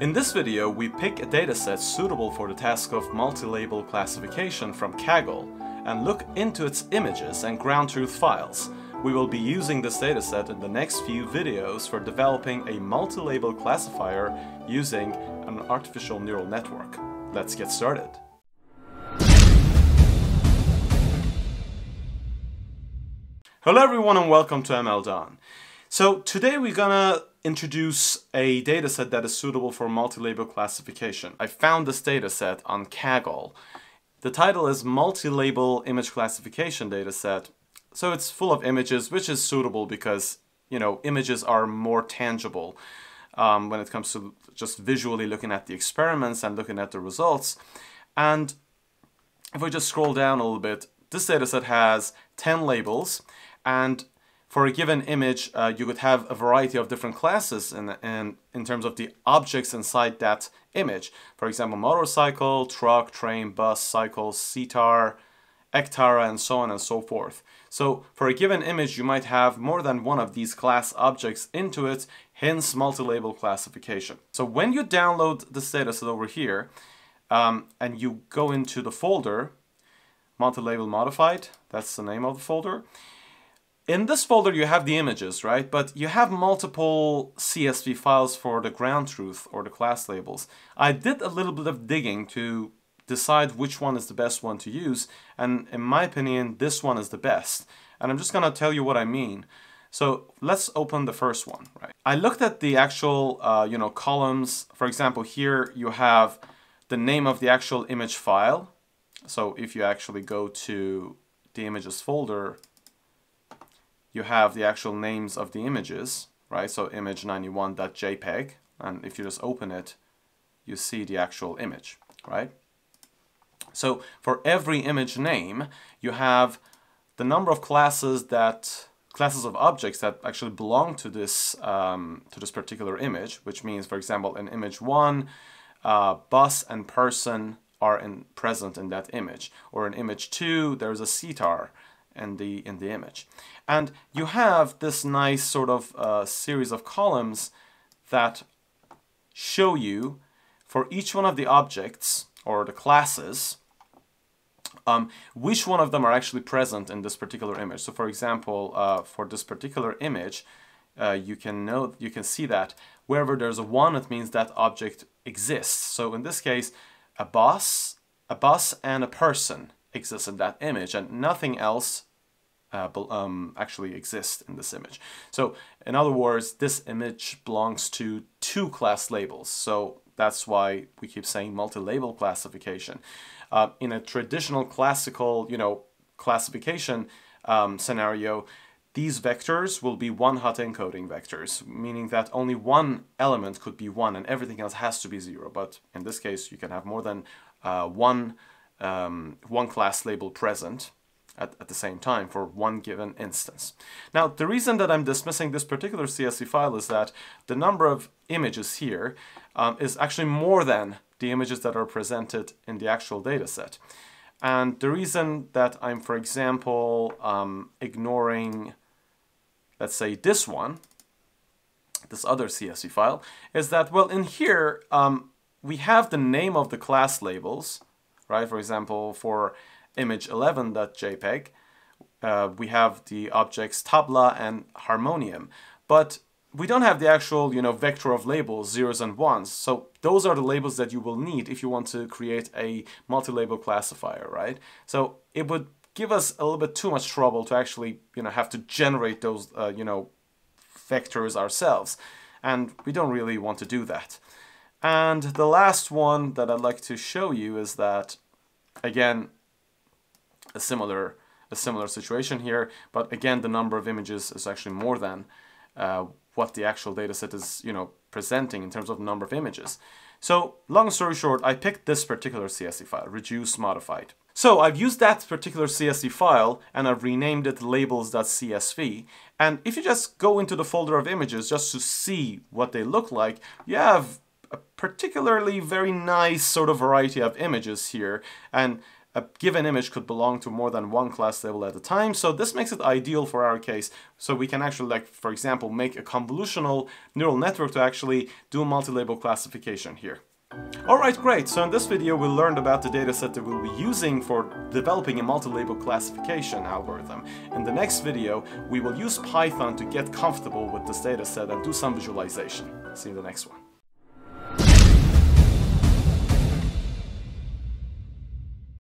In this video, we pick a dataset suitable for the task of multi-label classification from Kaggle and look into its images and ground truth files. We will be using this dataset in the next few videos for developing a multi-label classifier using an artificial neural network. Let's get started. Hello everyone and welcome to ML Dawn. So today we're gonna introduce a dataset that is suitable for multi-label classification. I found this dataset on Kaggle. The title is Multi-Label Image Classification Dataset. So it's full of images, which is suitable because, you know, images are more tangible when it comes to just visually looking at the experiments and looking at the results. And if we just scroll down a little bit, this dataset has 10 labels, and for a given image, you could have a variety of different classes in terms of the objects inside that image. For example, motorcycle, truck, train, bus, cycle, sitar, hectare, and so on and so forth. So for a given image, you might have more than one of these class objects into it, hence multi-label classification. So when you download this dataset over here, and you go into the folder, multi-label modified, that's the name of the folder. In this folder you have the images, right? But you have multiple CSV files for the ground truth or the class labels. I did a little bit of digging to decide which one is the best one to use, and in my opinion this one is the best. And I'm just gonna tell you what I mean. So let's open the first one, right? I looked at the actual you know, columns. For example, here you have the name of the actual image file. So if you actually go to the images folder, you have the actual names of the images, right? So image91.jpg, and if you just open it, you see the actual image, right? So for every image name, you have the number of classes of objects that actually belong to this particular image, which means, for example, in image one, bus and person are present in that image, or in image two, there's a sitar in the image. And you have this nice sort of series of columns that show you for each one of the objects or the classes which one of them are actually present in this particular image. So for example, for this particular image, you can see that wherever there's a one, it means that object exists. So in this case, a bus and a person exist in that image, and nothing else actually exists in this image. So in other words, this image belongs to two class labels, so that's why we keep saying multi-label classification. In a traditional classical, you know, classification scenario, these vectors will be one hot encoding vectors, meaning that only one element could be one and everything else has to be zero. But in this case, you can have more than one class label present at the same time for one given instance. Now, the reason that I'm dismissing this particular CSV file is that the number of images here is actually more than the images that are presented in the actual data set. And the reason that I'm, for example, ignoring, let's say, this one, this other CSV file, is that, well, in here, we have the name of the class labels, right? For example, for image11.jpg, we have the objects tabla and harmonium, but we don't have the actual, you know, vector of labels, zeros and ones. So those are the labels that you will need if you want to create a multi-label classifier, right? So it would give us a little bit too much trouble to actually, you know, have to generate those, you know, vectors ourselves. And we don't really want to do that. And the last one that I'd like to show you is that, again, a similar situation here, but again, the number of images is actually more than what the actual data set is, you know, presenting in terms of number of images. So long story short, I picked this particular CSV file, reduce modified. So I've used that particular CSV file and I've renamed it labels.csv. And if you just go into the folder of images just to see what they look like, you have a particularly very nice sort of variety of images here. And a given image could belong to more than one class label at a time. So this makes it ideal for our case. So we can actually, like, for example, make a convolutional neural network to actually do multi-label classification here. Alright, great, so in this video we learned about the dataset that we'll be using for developing a multi-label classification algorithm. In the next video, we will use Python to get comfortable with this dataset and do some visualization. See you in the next one.